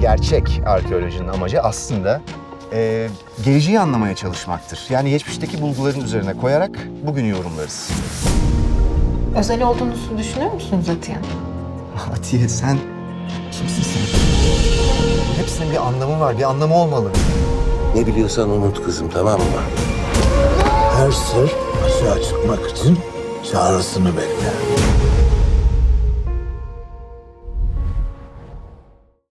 gerçek arkeolojinin amacı aslında geleceği anlamaya çalışmaktır. Yani geçmişteki bulguların üzerine koyarak bugünü yorumlarız. Özel olduğunuzu düşünüyor musunuz Atiye? Atiye sen kimsin sen? Hepsinin bir anlamı var, bir anlamı olmalı. Ne biliyorsan unut kızım, tamam mı? Her sır açığa çıkmak için çağrısını bekler.